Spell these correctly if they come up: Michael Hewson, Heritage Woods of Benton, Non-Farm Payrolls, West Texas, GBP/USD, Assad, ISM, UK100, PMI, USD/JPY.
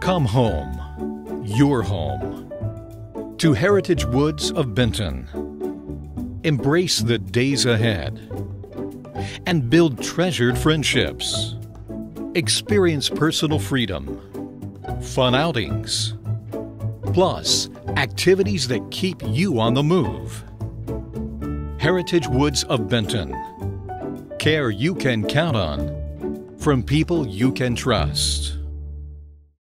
Come home, your home, to Heritage Woods of Benton. Embrace the days ahead and build treasured friendships. Experience personal freedom, fun outings, plus activities that keep you on the move. Heritage Woods of Benton. Care you can count on from people you can trust.